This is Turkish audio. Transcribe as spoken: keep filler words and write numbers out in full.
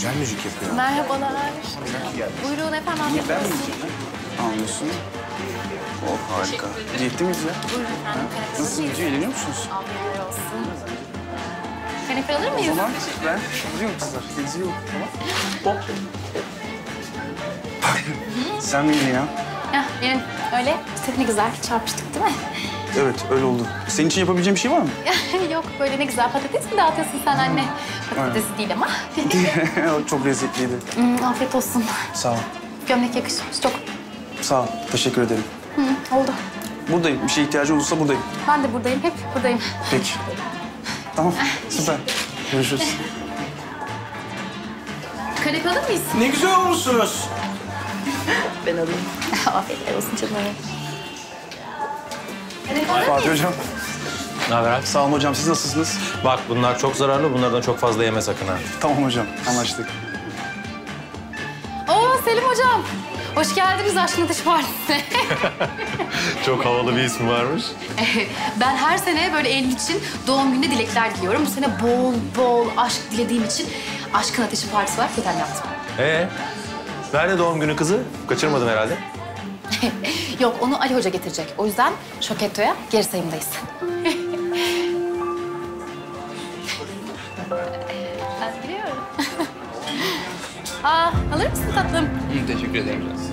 güzel müzik yapıyor. Merhabalar. Buyurun efendim. Niye ben müzik? Anlıyorsun. Oh harika. Gittiniz mi? Buyurun efendim. Nasıl gidiyor? Eğleniyor musunuz? Afiyet olsun. Kanepe alır mıyız? O zaman ben gidiyorum kızlar. Geziyorum. Tamam. Hop. Sen mi yine ya? Ya benim öyle. Seni ne güzel çarpıştık değil mi? Evet, öyle oldu. Senin için yapabileceğim bir şey var mı? Yok, böyle ne güzel patates mi dağıtıyorsun sen anne? Patates değil ama. Çok lezzetliydi. Hmm, afiyet olsun. Sağ ol. Gömlek yakışmış çok. Sağ ol, teşekkür ederim. Hı, oldu. Buradayım, bir şeye ihtiyacın olursa buradayım. Ben de buradayım, hep buradayım. Peki. Tamam, süper. Görüşürüz. Kanepe alır mıyız? Ne güzel olmuşsunuz. Ben alayım. Afiyetler olsun canım. Fatih hocam. Ne haber? Sağ olun hocam. Siz nasılsınız? Bak bunlar çok zararlı. Bunlardan çok fazla yeme sakın ha. Tamam hocam. Anlaştık. Oo Selim hocam. Hoş geldiniz Aşkın Ateşi Partisi'ne. Çok havalı bir ismi varmış. Ben her sene böyle Eylül için doğum gününe dilekler diliyorum. Bu sene bol bol aşk dilediğim için Aşkın Ateşi Partisi var. Feten yaptım. Ee? Nerede doğum günü kızı? Kaçırmadın herhalde. Yok, onu Ali Hoca getirecek. O yüzden Şoketto'ya geri sayımdayız. Ben biliyorum. Aa, alır mısın tatlım? Hı, teşekkür ederim.